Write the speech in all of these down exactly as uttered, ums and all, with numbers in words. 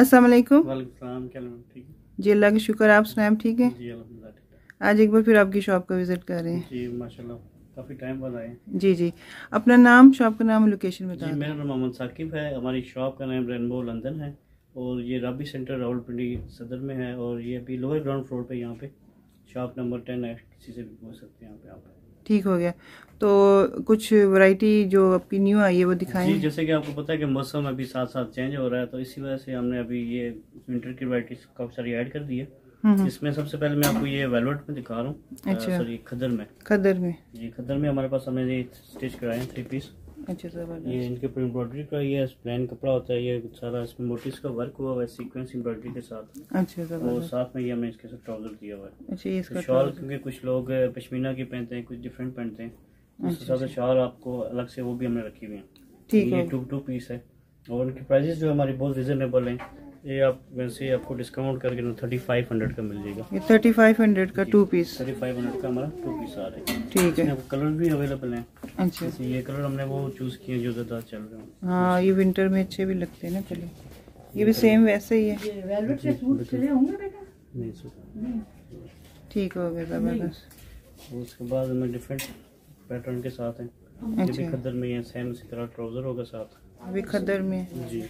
अस्सलाम वालेकुम। वालेकुम सलाम। जी अल्लाह का शुक्र, आप सुनाएं ठीक है? जी अल्हम्दुलिल्लाह। आज एक बार फिर आपकी शॉप का विजिट कर रहे हैं। जी माशाल्लाह काफ़ी टाइम बाद आए। जी जी, अपना नाम, शॉप का नाम, लोकेशन बताएं। जी मेरा नाम मोहम्मद साकिब है, हमारी शॉप का नाम रेनबो लंदन है और ये रबी सेंटर रावलपिंडी सदर में है और ये अभी लोअर ग्राउंड फ्लोर पे, यहाँ पे शॉप नंबर टेन है, किसी से भी पूछ सकते हैं यहाँ पे आप। ठीक हो गया, तो कुछ वैरायटी जो आपकी न्यू आई है वो दिखाएं। जैसे कि आपको पता है कि मौसम अभी साथ साथ चेंज हो रहा है, तो इसी वजह से हमने अभी ये विंटर की वैरायटी काफ़ी सारी ऐड कर दी है। इसमें सबसे पहले मैं आपको ये वेलवेट में दिखा रहा हूँ। अच्छा, सॉरी खदर में। खदर में जी, खदर में हमारे पास हमने ये स्टिच कराए हैं थ्री पीस। अच्छा सर, ये इनके ऊपर एम्ब्रॉयडरी का ये प्लेन कपड़ा होता है, ये सारा इसमें मोटिव्स का वर्क हुआ हुआ है सीक्वेंस एम्ब्रॉयडरी के साथ। अच्छा सर, और साथ में ये हमने इसके साथ ट्राउजर दिया हुआ है। अच्छा, ये इसका शॉल, क्योंकि कुछ लोग पश्मीना की पहनते हैं, कुछ डिफरेंट पहनते हैं, उसके साथ शॉल आपको अलग से वो भी हमने रखी हुई है। ठीक है, टू टू पीस है और उनकी प्राइसेस जो हमारी बहुत रिजनेबल है। ये आप वैसे आपको डिस्काउंट करके ना थर्टी फाइव हंड्रेड का मिल जाएगा। ये थर्टी फाइव हंड्रेड का two piece, thirty five hundred का हमारा टू पीस आ रहा है। ठीक है, कलर भी अवेलेबल है। अच्छा, ये कलर हमने वो चूज किए जो ज़्यादा चल रहे हैं। हाँ, ये विंटर में अच्छे भी लगते हैं ना कलर। ये भी सेम वैसे ही है। ये वेलवेट के सूट चले होंगे बेटा? नहीं सूट। ठीक हो गया जबरदस्त। उसके बाद हमें डिफरेंट पैटर्न के साथ हैं। ये भी खदर में है, सेम इसी तरह ट्राउजर होगा साथ। ये खदर में जी,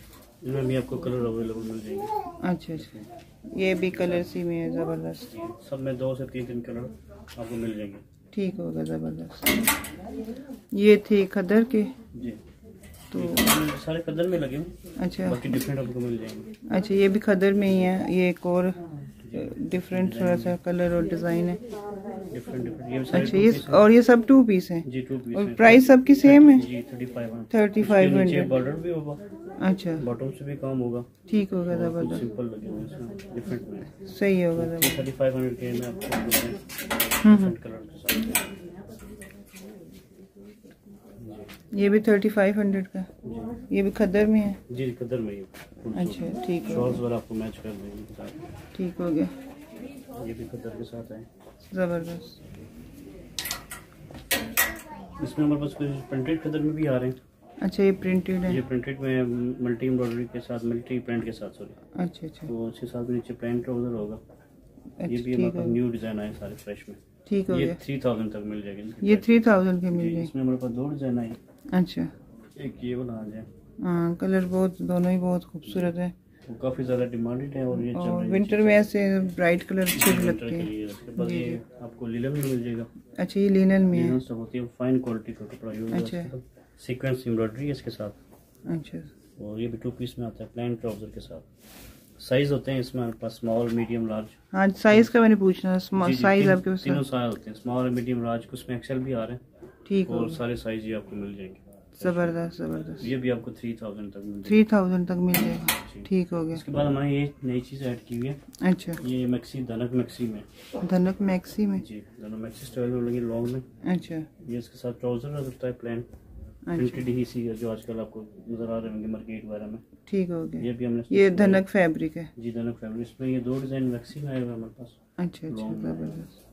इनमें भी आपको कलर अवेलेबल मिल जाएंगे। अच्छा अच्छा, ये भी कलर सी में है जबरदस्त। सब में दो से तीन तीन कलर आपको मिल जाएंगे। ठीक होगा जबरदस्त। ये थे खदर के जी, तो सारे खदर में लगे हैं। अच्छा, बाकी डिफरेंट आपको मिल जाएंगे। अच्छा, ये भी खदर में ही है। ये एक और डिफरेंट थोड़ा सा कलर और डिजाइन है डिफरेंट डिफरेंट। ये अच्छा, ये और ये सब टू पीस हैं जी, टू पीस और प्राइस सबकी सेम है जी थर्टी फाइव हंड्रेड। बॉर्डर भी होगा। अच्छा, बॉटम से भी काम होगा। ठीक होगा जबरदस्त, सिंपल लगेगा इसमें, डिफरेंट में सही होगा जबरदस्त। थर्टी फाइव हंड्रेड के में आपको डिफरेंट कलर के साथ। ये भी थर्टी फाइव हंड्रेड का, ये भी खदर में है जी, खदर में ही। अच्छा ठीक है, शॉर्ट्स वाला आपको मैच कर देंगे। ठीक हो गया, ये भी खदर के साथ है जबरदस्त। इसमें हमारे पास कुछ प्रिंटेड खदर में भी आ रहे हैं। अच्छा, ये प्रिंटेड है। ये प्रिंटेड में मल्टी एम्ब्रॉयडरी के साथ, मल्टी प्रिंट के साथ सॉरी। अच्छा अच्छा, तो उसके साथ नीचे प्रिंट ट्राउजर होगा। अच्छा, ये भी हमारे पास न्यू डिजाइन आए सारे फ्रेश में। ठीक हो गया, ये थ्री थाउजेंड तक मिल जाएगी। ये थ्री थाउजेंड के मिल जाएगी। इसमें हमारे पास दो डिजाइन आए। अच्छा, एक ये वाला आ जाए। हाँ, कलर बहुत, दोनों ही बहुत खूबसूरत है, काफी ज्यादा डिमांडेड है और ये चल रही है विंटर में। ऐसे ब्राइट कलर अच्छे लगते हैं। ये आपको लिनन में मिल जाएगा। अच्छा, ये लिनन में है, सब होती है फाइन क्वालिटी का कपड़ा यूज होता है, सीक्वेंस एम्ब्रॉयडरी इसके साथ। अच्छा, और ये भी टू पीस में आता है प्लेन ट्राउजर के साथ। साइज होते हैं इसमें हमारे पास स्मॉल, मीडियम, लार्ज। हाँ, साइज का मैंने पूछना, साइज आपके पास तीनों साइज होते हैं, स्मॉल, मीडियम, लार्ज, कुछ में एक्सेल भी आ रहे हैं। ठीक, और सारे साइज ही आपको मिल जाएंगे। जबरदस्त जबरदस्त, ये भी आपको थ्री थाउजेंड तक मिल थ्री थाउजेंड तक मिल जाएगा। ठीक हो गया। इसके बाद हमारे ये नई चीज ऐड की हुई है। अच्छा, ये मैक्सी, धनक मैक्सी में। धनक मैक्सी में जी, धनक मैक्सी स्टाइल में लगे लॉन्ग में। अच्छा, ये इसके साथ ट्राउजर हो सकता है प्लेन। अच्छा, डी सी जो आजकल आपको नजर आ रहे होंगे मार्केट वगैरह में। ठीक हो गया, ये भी हमने, ये धनक फैब्रिक है जी, धनक फैब्रिक। इसमें ये दो डिजाइन मैक्सी में आए हुए हमारे पास। अच्छा अच्छा जबरदस्त।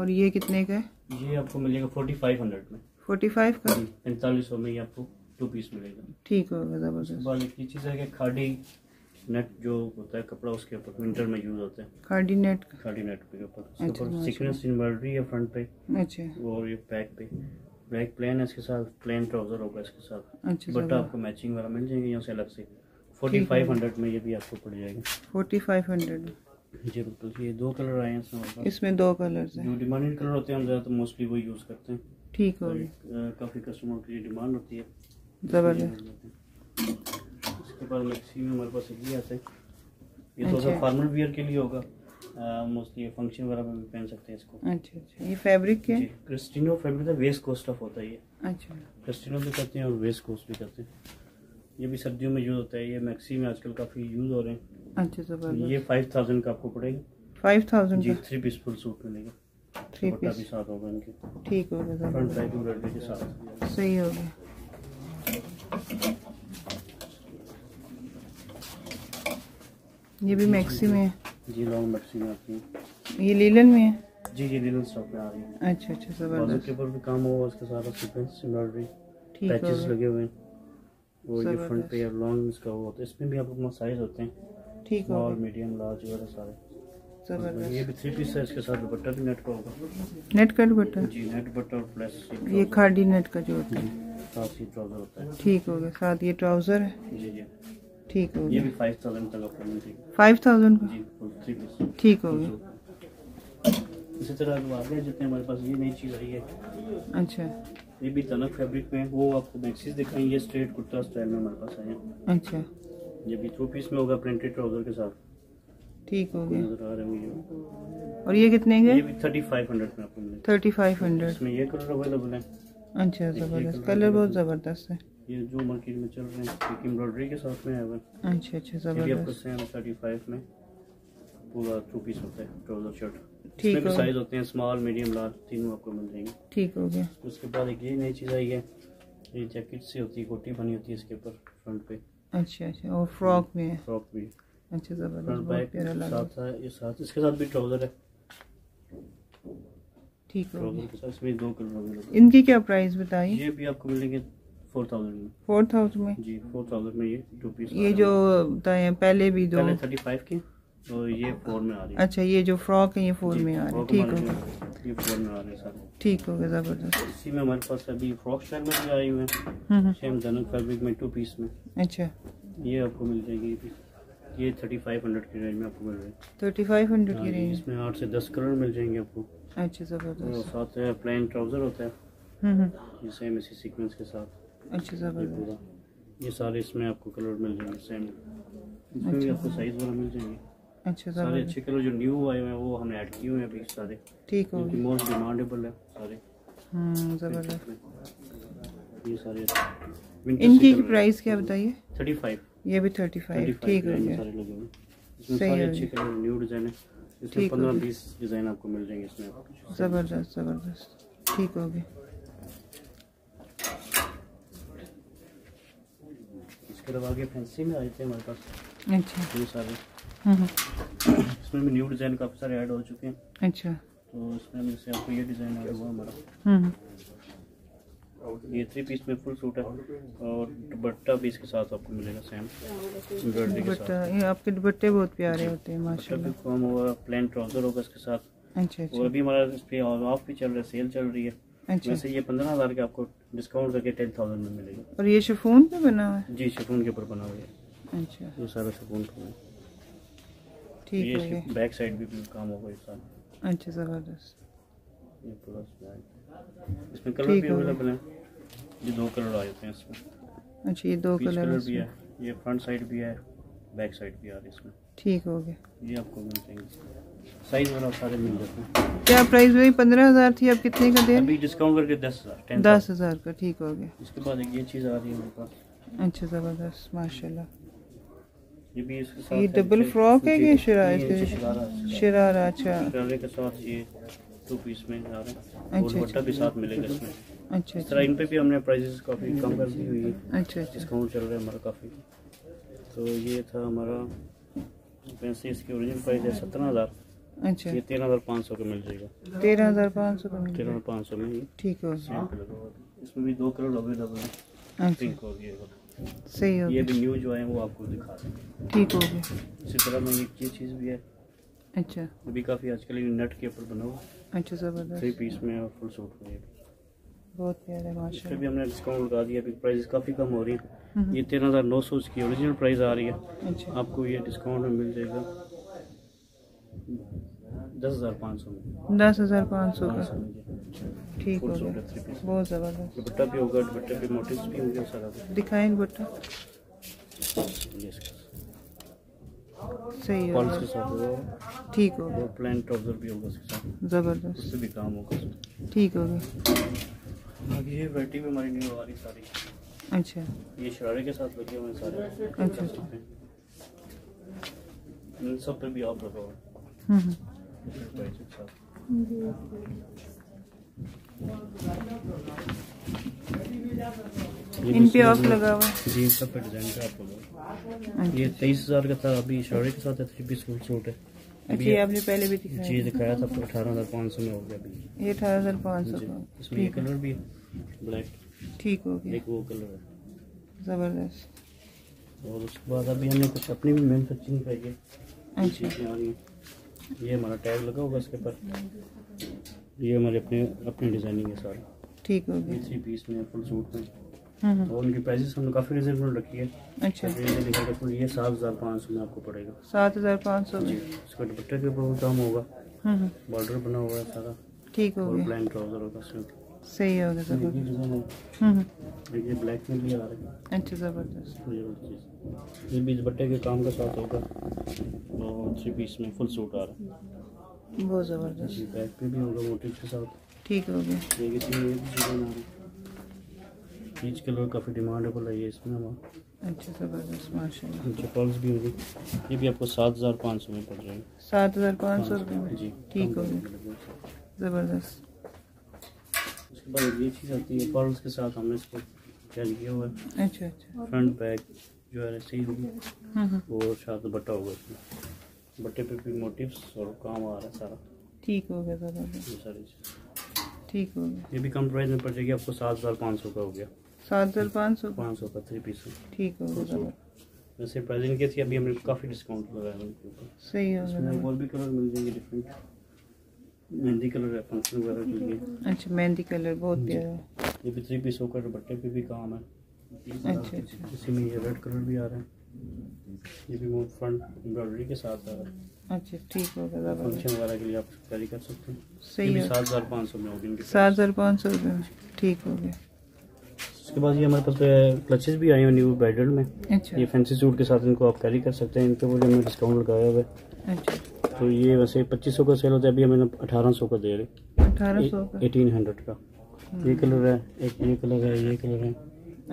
और ये कितने का है? ये आपको मिलेगा फोर्टी फाइव हंड्रेड में। पैंतालीस का पैंतालीस सौ में ये आपको टू पीस मिलेगा। ठीक होगा जबरदस्त। बाल की चीज़ है कि खाड़ी नेट जो होता है कपड़ा, उसके ऊपर विंटर में यूज होता है खाड़ी नेट। खाड़ी नेट के ऊपर सीक्वेंस एम्ब्रॉयडरी है फ्रंट पे। अच्छा, और ये बैक पे बैक प्लेन है, इसके साथ प्लेन ट्राउजर होगा इसके साथ। अच्छा, बट आपको मैचिंग वाला मिल जाएंगे यहाँ से अलग से। फोर्टी फाइव हंड्रेड में ये भी आपको पड़ जाएगा। फोर्टी फाइव हंड्रेड जी बिल्कुल। ये दो कलर आए हैं इसमें, दो कलर हैं। जो डिमांडेड कलर होते हैं हम ज़्यादातर मोस्टली वो यूज़ करते हैं। ठीक हो गया, काफ़ी कस्टमर की डिमांड होती है जबरदस्त। इसके बाद मैक्सी में हमारे पास ये आता है, ये तो फार्मल वियर के लिए होगा मोस्टली, फंक्शन वगैरह में भी पहन सकते हैं इसको। अच्छा अच्छा, ये फैब्रिक क्या है? क्रिस्टिनो फैब्रिक है, वेस्ट कोस्ट ऑफ होता है ये। अच्छा, क्रिस्टिनो भी करते हैं और वेस्ट कोस्ट भी करते हैं। ये भी सर्दियों में यूज होता है, ये मैक्सी में आजकल काफ़ी यूज हो रहे हैं। अच्छा जबरदस्त। ये फाइव थाउजेंड का आपको पड़ेगा। फाइव थाउजेंड जी, थ्री पीस फुल सूट मिलेगा। थ्री पीस भी साथ होगा इनके। ठीक होगा जबरदस्त के साथ, सही होगा। ये भी मैक्सी में है जी, लॉन्ग मैक्सी में आती है। ये लीलन में है जी, ये लीलन स्टॉक में आ रही है। अच्छा अच्छा जबरदस्त। उसके ऊपर भी काम होगा, उसके साथ सीक्वेंस एम्ब्रॉयडरी पैचेस लगे हुए हैं। वो ये फ्रंट पे लॉन्ग में इसका वो होता है, इसमें भी आप अपना साइज होते हैं, ठीक है, और मीडियम लार्ज वगैरह सारे। जबरदस्त, ये भी थ्री पीस है, इसके साथ दुपट्टा भी नेट का होगा, नेट का दुपट्टा जी, नेट दुपट्टा और प्लस ये खादी नेट का जो होता है, साथ ही ट्राउजर होता है, ठीक हो गया, साथ ये ट्राउजर है जी जी, ठीक हो गया, ये भी पाँच हज़ार तक का मिल जाएगा, पाँच हज़ार का जी, थ्री पीस, ठीक हो गया। इसी तरह वाले जितने हमारे पास ये नई चीज़ आई है, अच्छा, ये भी तनक फैब्रिक में, वो आपको मैक्सीज दिखाएंगे, ये स्ट्रेट कुर्ता स्टाइल में हमारे पास आए हैं, अच्छा, ये भी टू पीस में होगा प्रिंटेड ट्राउजर के साथ, ठीक हो गया, नजर आ रही है। और ये कितने के? ये भी थर्टी फाइव हंड्रेड में आपको मिलेगा, थर्टी फाइव हंड्रेड इसमें ये कलर अवेलेबल है, अच्छा, जबरदस्त कलर, बहुत जबरदस्त है, ये जो मार्केट में चल रहे हैं एम्ब्रॉयडरी के साथ में है, अच्छा अच्छा, जबरदस्त, थर्टी फाइव में पूरा टू पीस होता है, ट्राउजर शर्ट, ठीक है, साइज होते हैं स्मॉल मीडियम लार्ज तीनों आपको मिल जाएंगे, ठीक हो गया। उसके बाद एक ये नई चीज़ आई है, ये जैकेट से होती है, कोटी बनी होती है इसके ऊपर फ्रंट पे, अच्छा अच्छा, और फ्रॉक भी है, फ्रॉक भी, अच्छा, जबरदस्त, साथ है ये, साथ इसके साथ भी ट्राउजर है, ठीक हो गया, इसमें दो कलर। इनकी क्या प्राइस बताइए? ये भी आपको मिलेंगे फोर थाउजेंड में, फोर थाउजेंड में जी, फोर थाउजेंड में ये टू पीस, ये जो बताए पहले भी दो थर्टी फाइव के, तो ये फोर में आ रही है, अच्छा, ये जो फ्रॉक है ये फोर में आ रही है, ठीक हो गया, ये फोर में आ रही है सर, ठीक हो गया, जबरदस्त। इसी में हमारे पास अभी फ्रॉक स्टाइल में भी आई हुई है, सेम जनक फैब्रिक में टू पीस में, अच्छा, ये आपको मिल जाएगी, ये थर्टी फाइव हंड्रेड की रेंज में आपको मिल रही है, थर्टी फाइव हंड्रेड की रेंज, इसमें आठ से दस कलर मिल जाएंगे आपको, अच्छा, जबरदस्त, साथ है प्लेन ट्राउजर होता है, ये सेम इसी सीक्वेंस के साथ, अच्छा, जबरदस्त, ये सारे इसमें आपको कलर मिल जाएंगे, सेम इसमें भी आपको साइज वाला मिल जाएंगे, अच्छा, सारे अच्छे कलर जो न्यू आए हैं वो हमने ऐड किए हुए हैं अभी सारे, ठीक हो गए, मोस्ट डिमांडेबल है सारे, हम्म, जबरदस्त, ये सारे। इनकी की प्राइस क्या बताइए? पैंतीस, ये भी पैंतीस, ठीक हो गया, सारे लगे हुए, इसमें सारे अच्छे कलर न्यू डिजाइन है, इसमें पंद्रह बीस डिजाइन आपको मिल जाएंगे इसमें, जबरदस्त जबरदस्त, ठीक हो गया। इसके अलावा आगे फैंसी में आते हैं हमारे पास, अच्छा, ये सारे, इसमें भी न्यू डिजाइन काफी सारे ऐड हो चुके हैं, अच्छा, तो इसमें में से आपको ये डिजाइन आया हुआ हमारा, ये थ्री पीस में फुल सूट है, और दुपट्टा भी इसके साथ आपको मिलेगा, सेम एम्ब्रॉयडरी के साथ, ये आपके दुपट्टे बहुत प्यारे होते हैं माशाल्लाह, इसका कम होगा, प्लेन ट्राउजर होगा इसके साथ, अच्छा, और अभी हमारा इस पे ऑफ भी चल रहा है, सेल चल रही है, अच्छा, वैसे ये पंद्रह हजार के आपको डिस्काउंट करके टेन थाउजेंड में मिलेगा। और ये शिफॉन पे बना हुआ है जी, शिफॉन के ऊपर बना हुआ है, अच्छा, ये सारा शिफॉन का, ठीक है, इसके बैक साइड भी काम होगा इस साल, अच्छा, जबरदस्त, ये पूरा स्लाइड, इसमें कलर भी अवेलेबल है, ये दो कलर आए होते हैं इसमें, अच्छा, ये दो कलर भी है, ये फ्रंट साइड भी है, बैक साइड भी आ रही है इसमें, ठीक हो गया, ये आपको मिल जाएंगे, साइज वाला सारे मिल जाते हैं। क्या प्राइस हुई? पंद्रह हज़ार थी, आप कितने का दे रहे? अभी डिस्काउंट करके दस हज़ार दस हज़ार का, ठीक हो गया। इसके बाद एक ये चीज़ आ रही है मेरे पास, अच्छा, ज़बरदस्त, माशाल्लाह, ये भी इसके साथ, ये डबल फ्रॉक है कि शरारा? शरारा, अच्छा, शरारे के साथ ये टू पीस में आ रहा है, और दुपट्टा भी साथ मिलेगा इसमें, अच्छा, इस तरह इन पे भी हमने प्राइसेस काफी कम कर दी हुई है, अच्छा, डिस्काउंट चल रहा है हमारा काफी। तो ये था हमारा फैंसी, इसकी ओरिजिनल प्राइस है सत्रह हज़ार, अच्छा, ये तेरह हज़ार पाँच सौ का मिल जाएगा, तेरह हज़ार पाँच सौ का, तेरह हज़ार पाँच सौ में, ठीक है, इसमें भी दो कलर अवेलेबल है, पिंक और ये सही हो, ये भी न्यू जो है वो आपको दिखा देंगे, ठीक हो गया। इसी तरह में एक ये चीज़ भी है, अच्छा, अभी काफ़ी आजकल नट के ऊपर बना हुआ, अच्छा, जबरदस्त, थ्री पीस में और फुल सूट में, बहुत प्यारा माशाल्लाह, इसमें भी हमने डिस्काउंट लगा दिया, अभी प्राइस काफ़ी कम हो रही है, ये तेरह हज़ार नौ सौ इसकी ओरिजिनल प्राइस आ रही है, अच्छा, आपको ये डिस्काउंट में मिल जाएगा दस हज़ार पाँच सौ में, दस हज़ार पाँच सौ का, ठीक हो गया, बहुत जबरदस्त, दुपट्टा भी होगा, दुपट्टे पे मोटिव्स भी होंगे, सारा दिखाएं दुपट्टा, सही है, कॉलर के साथ होगा, ठीक हो गया, प्लेन ट्राउजर भी होगा इसके साथ, जबरदस्त, उससे भी काम होगा, ठीक हो गया। आगे ये वैरायटी में हमारी न्यू वाली सारी, अच्छा, ये शरारे के साथ लगे हुए सारे, अच्छा, इन सब पे भी आप लगाओ, हम्म, इन पे ऑफ लगा हुआ जी, सब पे डिजाइन का आपको, ये तेईस हजार का था, अभी शरारे के साथ थ्री पीस फुल सूट है, अभी आपने पहले भी दिखाया जी, दिखाया था आपको, अठारह हजार पाँच सौ में हो गया अभी, ये अठारह हजार पाँच सौ, इसमें ये कलर भी है ब्लैक, ठीक हो गया, एक वो कलर है, ज़बरदस्त। और उसके बाद अभी हमने कुछ अपनी भी मैन्युफैक्चरिंग पाई है। अच्छा, ये हमारा टैग लगा होगा इसके पर, ये हमारे अपने अपने डिजाइनिंग है सारी। ठीक हो गया, थ्री पीस में फुल सूट में। और उनकी प्राइसेस हमने काफी रिजनेबल रखी है। अच्छा, ये सात हजार पाँच सौ में आपको पड़ेगा। सात हजार पाँच सौ में इसका दुपट्टे के ऊपर दाम होगा, बॉर्डर बना हुआ है सारा। ठीक हो गया, प्लेन ट्राउजर होगा, सही होगा सब। ये ब्लैक में भी आ रहा है। अच्छा, जबरदस्त। ये भी दुपट्टे के काम के साथ होगा और थ्री पीस में फुल सूट आ रहा है, बहुत जबरदस्त। बैक पे भी होगा मोटिव के साथ। ठीक हो गया, ये किसी चीज के लोग काफ़ी डिमांडेबल है ये इसमें हमारा। अच्छा, जबरदस्त, माशाल्लाह। चप्पल्स भी होगी, ये भी आपको सात हज़ार पाँच सौ में पड़ जाएगी। सात हज़ार पाँच सौ रुपये में जी। ठीक हो गया, ज़बरदस्त। उसके बाद ये चीज़ आती है पर्ल्स के साथ, हमने इसको क्या लिया हुआ है। अच्छा अच्छा, फ्रंट बैग जो है सही होगी और शायद दुपट्टा होगा इसमें, बट्टे पे भी मोटिव्स और काम आ रहा है सारा। ठीक हो गया, जबरदस्त, सारी चीज़ ठीक हो गया। ये भी कम प्राइस में पड़ जाएगी आपको, सात हज़ार पाँच सौ का हो गया। सात हज़ार पाँच सौ पाँच सौ का थ्री पीस। ठीक हो गया, वैसे प्राइस इनके थी, अभी हमने काफ़ी डिस्काउंट लगाया उनके ऊपर। सही हो गया। इसमें और भी कलर मिल जाएंगे डिफरेंट, मेहंदी कलर है फंक्शन वगैरह के लिए। अच्छा, मेहंदी कलर बहुत प्यारा है। ये भी थ्री पीस होकर दुपट्टे पे भी काम है। अच्छा अच्छा, इसी में ये रेड कलर भी आ रहा है, ये भी वो फ्रंट एम्ब्रॉयडरी के साथ आ रहा है। अच्छा, ठीक हो गया, फंक्शन वगैरह के लिए आप कैरी कर सकते हैं। सही है, सात हज़ार पाँच सौ में होगी, सात हज़ार पाँच सौ रुपये में। ठीक हो गया। इसके बाद ये हमारे पास क्लचेस भी आए हैं न्यू ब्राइडल में। अच्छा, ये फैंसी सूट के साथ इनको आप कैरी कर सकते हैं, इनके वो हमने डिस्काउंट लगाया हुआ है। अच्छा, तो ये वैसे पच्चीस सौ का सेल होता है, अभी हमें अठारह सौ का दे रहे, अठारह सौ एटीन हंड्रेड का। ये कलर है एक, ये कलर है, ये कलर है,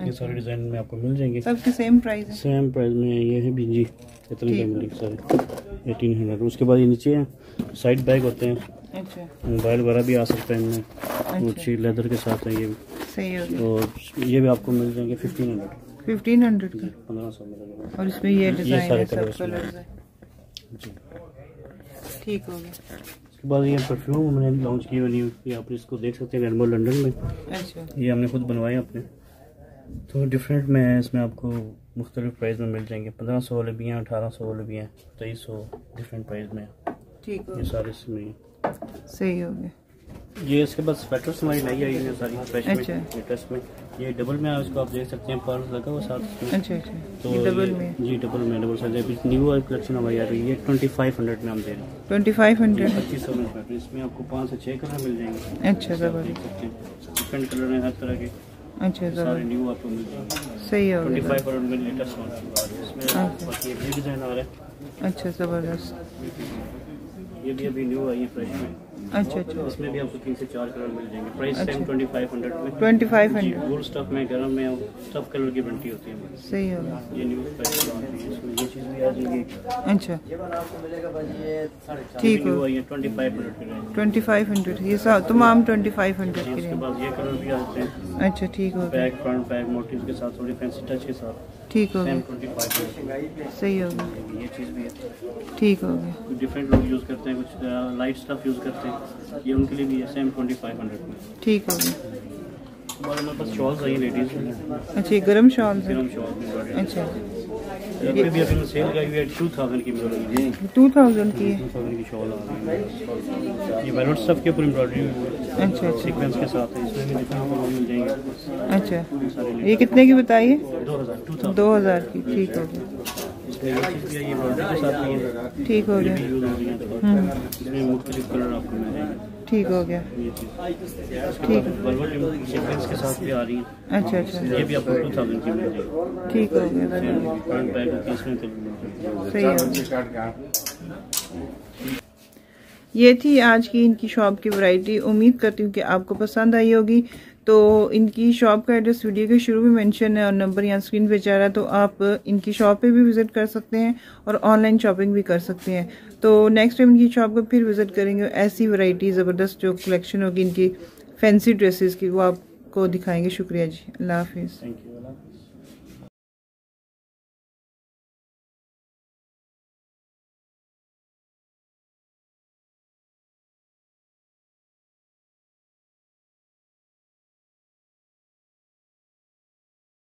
ये सारे डिज़ाइन में आपको मिल जाएंगे, सबके सेम प्राइस है। सेम प्राइस में ये है बिंजी, इतने का मिलेगा सारे एटीन हंड्रेड। उसके बाद ये नीचे हैं साइड बैग होते हैं। अच्छा, मोबाइल वगैरह भी आ सकता है इनमें, अच्छी लेदर के साथ है ये भी। सही हो गया। और ये भी आपको मिल जाएंगे फिफ्टीन हंड्रेड फिफ्टीन हंड्रेड का, पंद्रह सौ मिलेगा। और इसमें ये डिज़ाइन है। ठीक हो गया। उसके बाद ये परफ्यूम हमने लॉन्च की बनी हुई, आप इसको देख सकते हैं रेनबो लंडन में। अच्छा, ये हमने खुद बनवाए अपने, तो डिफरेंट में है, इसमें आपको मुख्तलिफ प्राइस में मिल जाएंगे। पंद्रह सौ वाले भी हैं, अठारह सौ वाले भी हैं, तेईस सौ, डिफरेंट प्राइस में। ठीक है, ये सारे इसमें सही हो गए। ये इसके बाद स्वेटर्स हमारी नई आई है सारी फ्रेश में, लेटेस्ट में। ये डबल में इसको आप देख सकते हैं, पर्ल्स लगा हुआ साथ। अच्छा अच्छा, तो डबल में जी, डबल में डबल साइज न्यू कलेक्शन हमारी आ रही है। ट्वेंटी फाइव हंड्रेड में हम दे रहे हैं, ट्वेंटी फाइव हंड्रेड पच्चीस सौ में। इसमें आपको पाँच से छः कलर मिल जाएंगे। अच्छा, डिफरेंट कलर हैं हर तरह के। अच्छा, सारे न्यू आपको मिल जाएंगे। सही है, पच्चीस हंड्रेड में लेटेस्ट वन इसमें ये डिजाइन आ रहा है। अच्छा, जबरदस्त। ये भी अभी न्यू आई है प्राइस में। अच्छा अच्छा, इसमें भी आपको तीन से चार कलर मिल जाएंगे, प्राइस सेम पच्चीस सौ में। पच्चीस सौ गोल्ड स्टफ में, गरम में सब कलर की वैरायटी होती है। सही है, ये न्यू प्राइस आ रही है, इसमें ये चीज भी आ जाएगी। अच्छा, ये वाला आपको मिलेगा भाई, ये ठीक है, ये पच्चीस सौ पच्चीस सौ, ये सब तमाम पच्चीस सौ के। इसके बाद ये कलर भी आते हैं। अच्छा, ठीक हो गया, बैक फ्रंट बैक मोटिव्स के साथ, थोड़ी फैंसी टच के साथ। ठीक हो गया, सही हो गया, ये चीज़ भी है। ठीक हो गया। कुछ डिफरेंट लोग यूज़ करते हैं, कुछ लाइट स्टफ यूज़ करते हैं, ये उनके लिए भी है, सेम पच्चीस सौ में। ठीक हो गया। और हमारे पास शॉल्स आई लेडीज़ में। अच्छा, गर्म शॉल गर्म शॉल अच्छा, ये भी अभी सेल का हुई है, टू थाउजेंड की मिलेगी, टू थाउजेंड की टू थाउजेंड की शॉल आ रही है। ये वेलवेट स्टफ के ऊपर एम्ब्रॉयडरी हुई है। अच्छा, सीक्वेंस के साथ है, इसमें भी डिफरेंट मिल जाएंगे। अच्छा, ये कितने की बताइए? दो हज़ार टू दो हज़ार की। ठीक हो गया। ठीक हो गया। मुख्तलिफ कलर आपको मिल जाएंगे। ठीक हो गया। ठीक, सीक्वेंस के साथ भी आ रही है। अच्छा अच्छा, ये भी आपको टू थाउजेंड की मिल जाएगी। ठीक हो गया, सही है। ये थी आज की इनकी शॉप की वैरायटी, उम्मीद करती हूँ कि आपको पसंद आई होगी। तो इनकी शॉप का एड्रेस वीडियो के शुरू में मेंशन है और नंबर यहाँ स्क्रीन पे जा रहा है, तो आप इनकी शॉप पे भी विज़िट कर सकते हैं और ऑनलाइन शॉपिंग भी कर सकते हैं। तो नेक्स्ट टाइम इनकी शॉप पर फिर विज़िट करेंगे, ऐसी वैरायटी ज़बरदस्त जो कलेक्शन होगी इनकी फैंसी ड्रेसेस की, वो आपको दिखाएंगे। शुक्रिया जी, अल्लाह हाफिज़।